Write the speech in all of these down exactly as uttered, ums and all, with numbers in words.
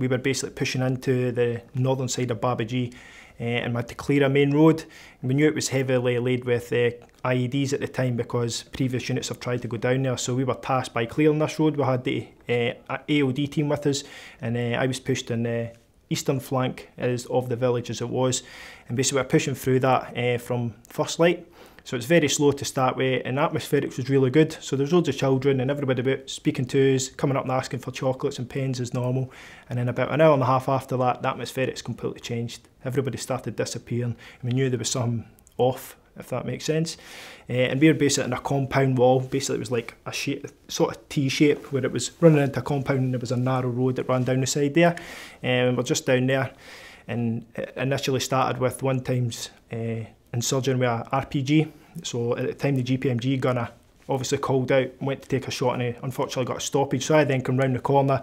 we were basically pushing into the northern side of Babaji, uh, and we had to clear a main road. We knew it was heavily laid with uh, I E Ds at the time because previous units have tried to go down there, so we were tasked by clearing this road. We had the uh, A O D team with us, and uh, I was pushed in the eastern flank as of the village as it was, and basically we were pushing through that uh, from first light. So it's very slow to start with, and atmospherics was really good. So there's loads of children and everybody about speaking to us, coming up and asking for chocolates and pens as normal. And then about an hour and a half after that, the atmospherics completely changed. Everybody started disappearing, and we knew there was something off, if that makes sense. Uh, and we were basically in a compound wall. Basically it was like a shape, sort of T-shape, where it was running into a compound, and there was a narrow road that ran down the side there. Um, and we're just down there, and it initially started with one time's uh, insurgent with an R P G. So at the time the G P M G gunner obviously called out, went to take a shot, and he unfortunately got a stoppage. So I then come round the corner,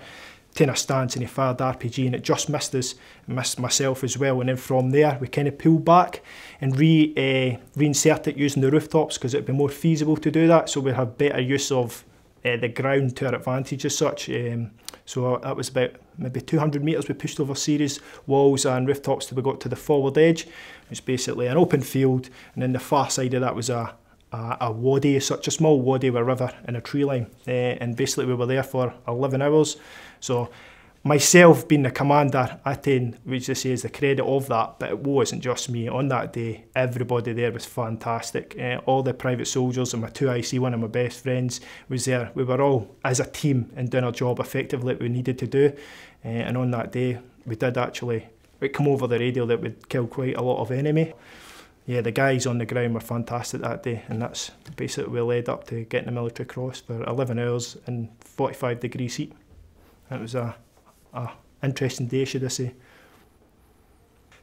taking a stance, and he fired the R P G, and it just missed us, missed myself as well. And then from there we kind of pulled back and re uh, reinsert it using the rooftops, because it would be more feasible to do that, so we'd have better use of uh, the ground to our advantage as such. Um, so that was about maybe two hundred metres we pushed over series walls and rooftops till we got to the forward edge. It's basically an open field, and then the far side of that was a, a, a wadi, such a small wadi with a river and a tree line. Uh, and basically we were there for eleven hours. So myself being the commander, I tend, which they say is the credit of that, but it wasn't just me. On that day, everybody there was fantastic. Uh, all the private soldiers and my two I C, one of my best friends, was there. We were all as a team and doing our job effectively that we needed to do. Uh, and on that day, we did actually it come over the radio that would kill quite a lot of enemy. Yeah, the guys on the ground were fantastic that day, and that's basically what led up to getting the Military Cross for eleven hours in forty-five degree heat. It was a, a interesting day, should I say.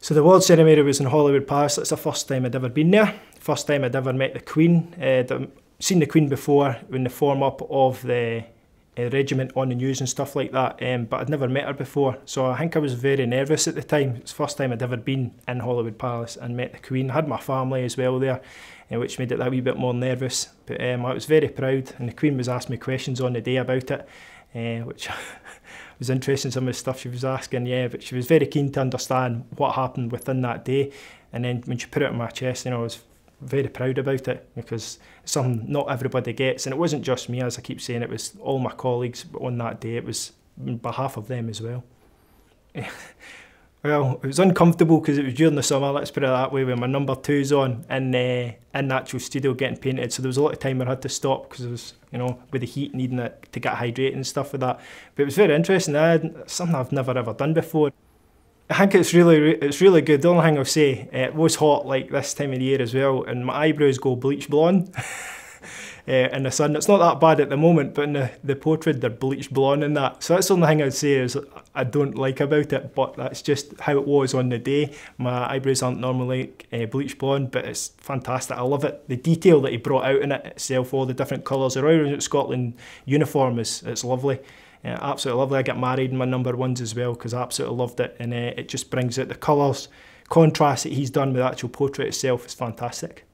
So the award ceremony was in Hollywood Palace. That's the first time I'd ever been there. First time I'd ever met the Queen. Uh, I'd seen the Queen before in the form up of the A regiment on the news and stuff like that, um, but I'd never met her before, so I think I was very nervous at the time. It's the first time I'd ever been in Hollywood Palace and met the Queen. I had my family as well there, uh, which made it a wee bit more nervous, but um, I was very proud, and the Queen was asking me questions on the day about it, uh, which was interesting, some of the stuff she was asking, yeah, but she was very keen to understand what happened within that day, and then when she put it on my chest, you know, I was very proud about it, because it's something not everybody gets, and it wasn't just me, as I keep saying, it was all my colleagues, but on that day it was on behalf of them as well. Well, it was uncomfortable because it was during the summer, let's put it that way, with my number twos on and uh, in the actual studio getting painted, so there was a lot of time I had to stop because it was, you know, with the heat, needing it to get hydrated and stuff like that. But it was very interesting, I had, something I've never ever done before. I think it's really, it's really good. The only thing I'll say, it was hot like this time of the year as well, and my eyebrows go bleach blonde uh, in the sun. It's not that bad at the moment, but in the, the portrait they're bleach blonde and that. So that's the only thing I'd say is I don't like about it, but that's just how it was on the day. My eyebrows aren't normally uh, bleach blonde, but it's fantastic. I love it. The detail that he brought out in it itself, all the different colours. The Royal Regent Scotland uniform is it's lovely. Yeah, absolutely lovely. I got married in my number ones as well because I absolutely loved it, and uh, it just brings out the colours, contrast that he's done with the actual portrait itself is fantastic.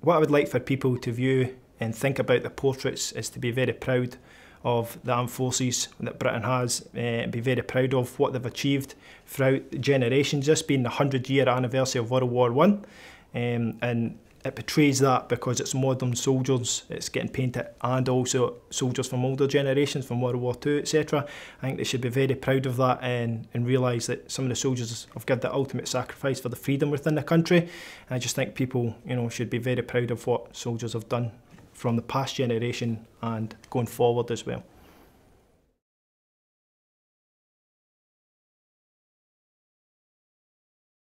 What I would like for people to view and think about the portraits is to be very proud of the armed forces that Britain has, uh, and be very proud of what they've achieved throughout generations, this being the hundred year anniversary of World War One. Um, and it portrays that because it's modern soldiers, it's getting painted, and also soldiers from older generations, from World War Two, et cetera. I think they should be very proud of that, and, and realise that some of the soldiers have given the ultimate sacrifice for the freedom within the country. And I just think people, you know, should be very proud of what soldiers have done from the past generation and going forward as well.